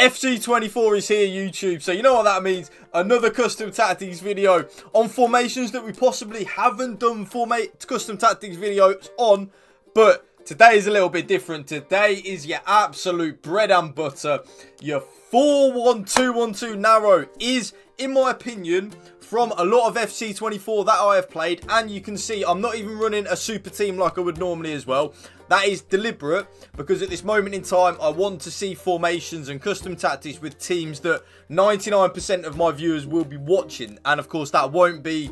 FC24 is here, YouTube, so you know what that means. Another custom tactics video on formations that we possibly haven't done custom tactics videos on, but today is a little bit different. Today is your absolute bread and butter. Your 4-1-2-1-2 narrow is, in my opinion, from a lot of FC24 that I have played, and you can see I'm not even running a super team like I would normally as well. That is deliberate, because at this moment in time, I want to see formations and custom tactics with teams that 99% of my viewers will be watching. And of course, that won't be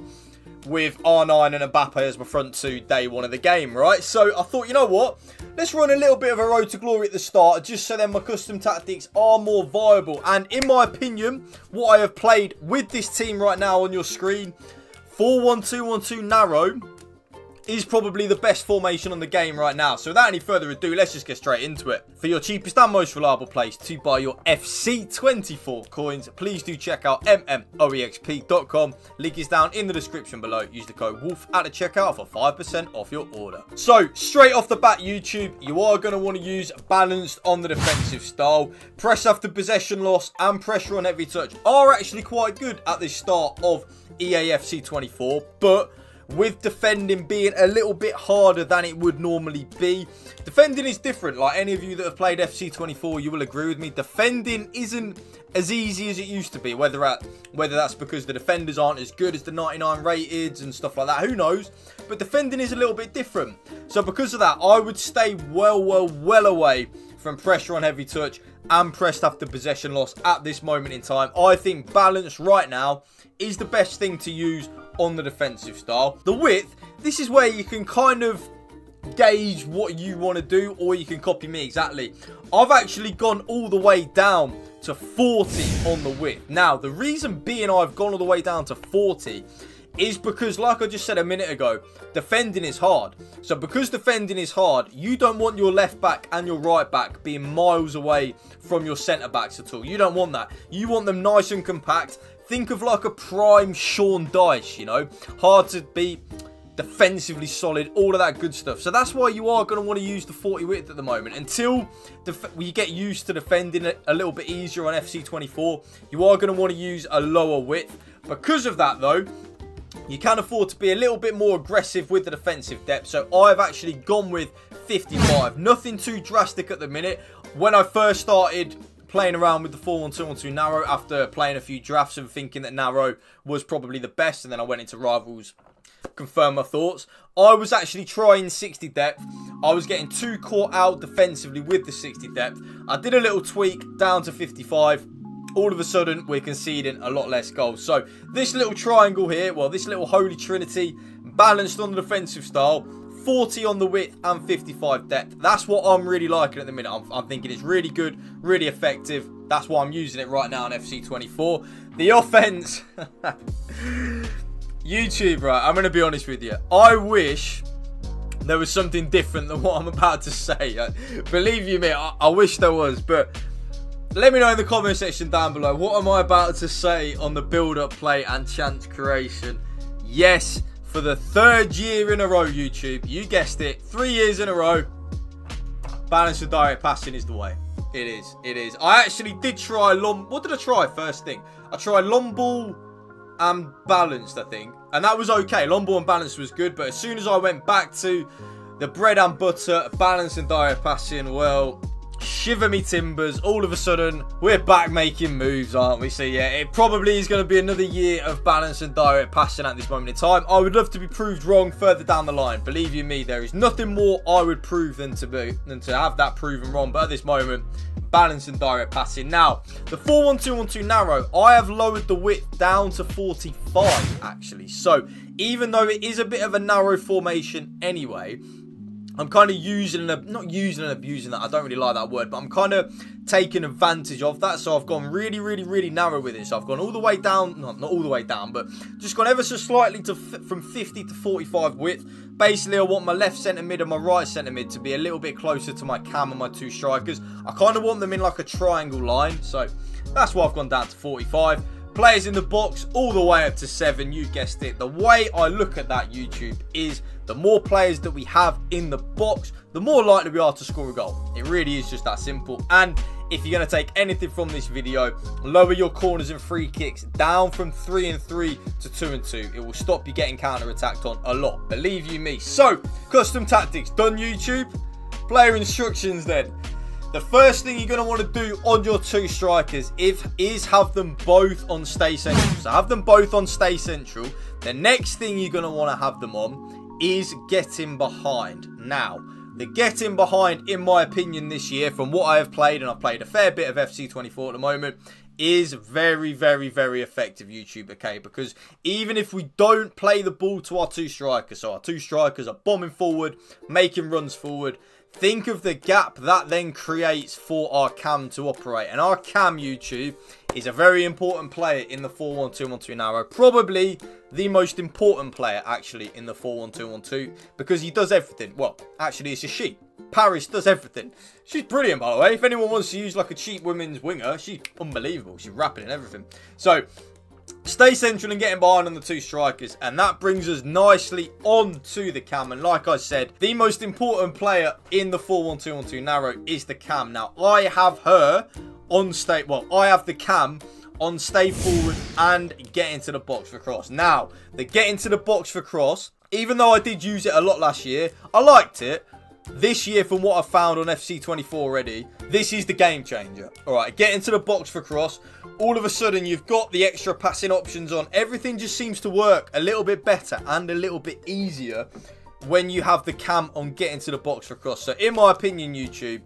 with R9 and Mbappe as my front two day one of the game, right? So I thought, you know what? Let's run a little bit of a road to glory at the start, just so then my custom tactics are more viable. And in my opinion, what I have played with this team right now on your screen, 4-1-2-1-2 narrow, is probably the best formation on the game right now. So without any further ado, let's just get straight into it. For your cheapest and most reliable place to buy your FC24 coins, please do check out mmoexp.com. Link is down in the description below. Use the code WOLF at the checkout for 5% off your order. So straight off the bat, YouTube, you are going to want to use balanced on the defensive style. Press after possession loss and pressure on every touch are actually quite good at the start of EAFC24, but with defending being a little bit harder than it would normally be. Defending is different. Like any of you that have played FC24, you will agree with me. Defending isn't as easy as it used to be, whether that's because the defenders aren't as good as the 99 rateds and stuff like that. Who knows? But defending is a little bit different. So because of that, I would stay well away from pressure on heavy touch and pressed after possession loss at this moment in time. I think balance right now is the best thing to use on the defensive style. The width, this is where you can kind of gauge what you want to do, or you can copy me exactly. I've actually gone all the way down to 40 on the width. Now, the reason being I've gone all the way down to 40 is because, like I just said a minute ago, defending is hard. So because defending is hard, you don't want your left back and your right back being miles away from your centre backs at all. You don't want that. You want them nice and compact. Think of like a prime Sean Dice, you know, hard to beat, defensively solid, all of that good stuff. So that's why you are going to want to use the 40 width at the moment. Until we get used to defending it a little bit easier on FC24, you are going to want to use a lower width. Because of that though, you can afford to be a little bit more aggressive with the defensive depth. So I've actually gone with 55. Nothing too drastic at the minute. When I first started playing around with the 4-1-2-1-2 narrow, after playing a few drafts and thinking that narrow was probably the best, and then I went into rivals, confirmed my thoughts, I was actually trying 60 depth. I was getting too caught out defensively with the 60 depth. I did a little tweak down to 55. All of a sudden, we're conceding a lot less goals. So this little triangle here, well, this little holy trinity, balanced on the defensive style, 40 on the width and 55 depth. That's what I'm really liking at the minute. I'm thinking it's really good, really effective. That's why I'm using it right now on FC24. The offense. YouTube, right, I'm going to be honest with you. I wish there was something different than what I'm about to say. Believe you me, I wish there was. But let me know in the comment section down below. What am I about to say on the build-up play and chance creation? Yes. For the third year in a row, YouTube, you guessed it, 3 years in a row, balance of direct passing is the way. It is, it is. I actually did try long, what did I try first thing? I tried long ball and balanced, I think, and that was okay. Long ball and balanced was good, but as soon as I went back to the bread and butter, balance and direct passing, well, shiver me timbers, all of a sudden we're back making moves, aren't we? So yeah, it probably is going to be another year of balance and direct passing at this moment in time. I would love to be proved wrong further down the line. Believe you me, there is nothing more I would prove than to have that proven wrong. But at this moment, balance and direct passing. Now, the 4-1-2-1-2 narrow, I have lowered the width down to 45 actually. So even though it is a bit of a narrow formation anyway, I'm kind of using, not using and abusing that, I don't really like that word, but I'm kind of taking advantage of that. So I've gone really narrow with it. So I've gone all the way down, no, not all the way down, but just gone ever so slightly to from 50 to 45 width. Basically, I want my left centre mid and my right centre mid to be a little bit closer to my cam and my two strikers. I kind of want them in like a triangle line. So that's why I've gone down to 45. Players in the box all the way up to 7, you guessed it. The way I look at that, YouTube, is the more players that we have in the box, the more likely we are to score a goal. It really is just that simple. And if you're going to take anything from this video, lower your corners and free kicks down from 3 and 3 to 2 and 2. It will stop you getting counter-attacked on a lot, believe you me. So, custom tactics done, YouTube. Player instructions then. The first thing you're going to want to do on your two strikers is have them both on stay central. So have them both on stay central. The next thing you're going to want to have them on is getting behind. Now, the getting behind, in my opinion, this year, from what I have played, and I've played a fair bit of FC24 at the moment, is very, very, very effective, YouTube, okay? Because even if we don't play the ball to our two strikers, so our two strikers are bombing forward, making runs forward, think of the gap that then creates for our cam to operate. And our cam, YouTube, is a very important player in the 4-1-2-1-2 narrow. Probably the most important player, actually, in the 4-1-2-1-2, because he does everything. Well, actually, it's a she. Paris does everything. She's brilliant, by the way. If anyone wants to use, like, a cheap women's winger, she's unbelievable. She's rapping and everything. So, stay central and getting behind on the two strikers, and that brings us nicely on to the cam. And like I said, the most important player in the 4-1-2-1-2 narrow is the cam. Now, I have her on stay, well, I have the cam on stay forward and get into the box for cross. Now, the get into the box for cross, even though I did use it a lot last year, I liked it. This year, from what I've found on FC24 already, this is the game changer. All right, get into the box for cross. All of a sudden, you've got the extra passing options on. Everything just seems to work a little bit better and a little bit easier when you have the cam on get into the box for cross. So, in my opinion, YouTube,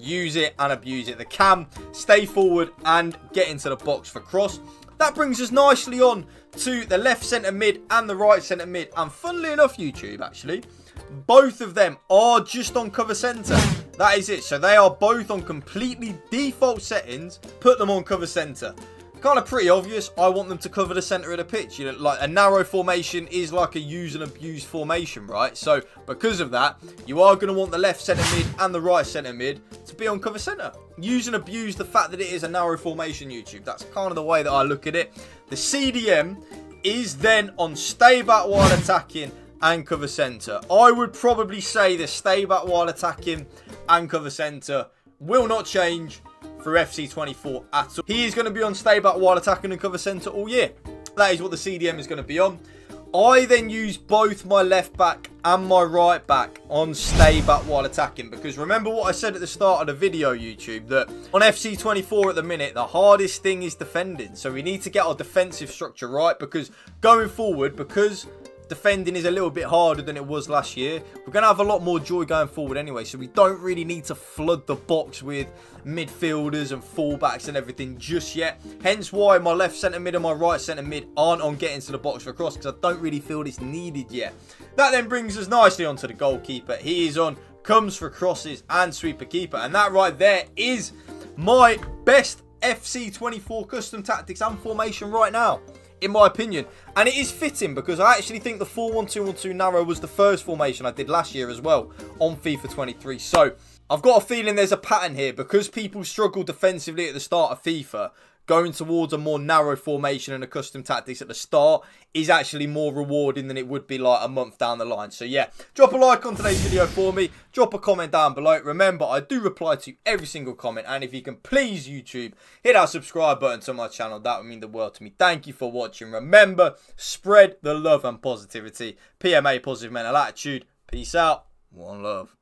use it and abuse it. The cam, stay forward and get into the box for cross. That brings us nicely on to the left centre mid and the right centre mid. And funnily enough, YouTube, actually, both of them are just on cover centre. That is it. So they are both on completely default settings. Put them on cover centre. Kind of pretty obvious. I want them to cover the centre of the pitch. You know, like a narrow formation is like a use and abuse formation, right? So because of that, you are going to want the left centre mid and the right centre mid to be on cover centre. Use and abuse the fact that it is a narrow formation, YouTube. That's kind of the way that I look at it. The CDM is then on stay back while attacking and cover centre. I would probably say the stay back while attacking and cover centre will not change for FC24 at all. He is going to be on stay back while attacking and cover centre all year. That is what the CDM is going to be on. I then use both my left back and my right back on stay back while attacking, because remember what I said at the start of the video, YouTube, that on FC24 at the minute, the hardest thing is defending. So we need to get our defensive structure right, because going forward, because defending is a little bit harder than it was last year, we're going to have a lot more joy going forward anyway, so we don't really need to flood the box with midfielders and fullbacks and everything just yet. Hence why my left centre mid and my right centre mid aren't on getting to the box for cross, because I don't really feel it's needed yet. That then brings us nicely onto the goalkeeper. He is on comes for crosses and sweeper keeper, and that right there is my best FC24 custom tactics and formation right now, in my opinion. And it is fitting, because I actually think the 4-1-2-1-2 narrow was the first formation I did last year as well on FIFA 23. So I've got a feeling there's a pattern here, because people struggle defensively at the start of FIFA. Going towards a more narrow formation and a custom tactics at the start is actually more rewarding than it would be like a month down the line. So yeah, drop a like on today's video for me. Drop a comment down below. Remember, I do reply to every single comment. And if you can please, YouTube, hit that subscribe button to my channel. That would mean the world to me. Thank you for watching. Remember, spread the love and positivity. PMA, positive mental attitude. Peace out. One love.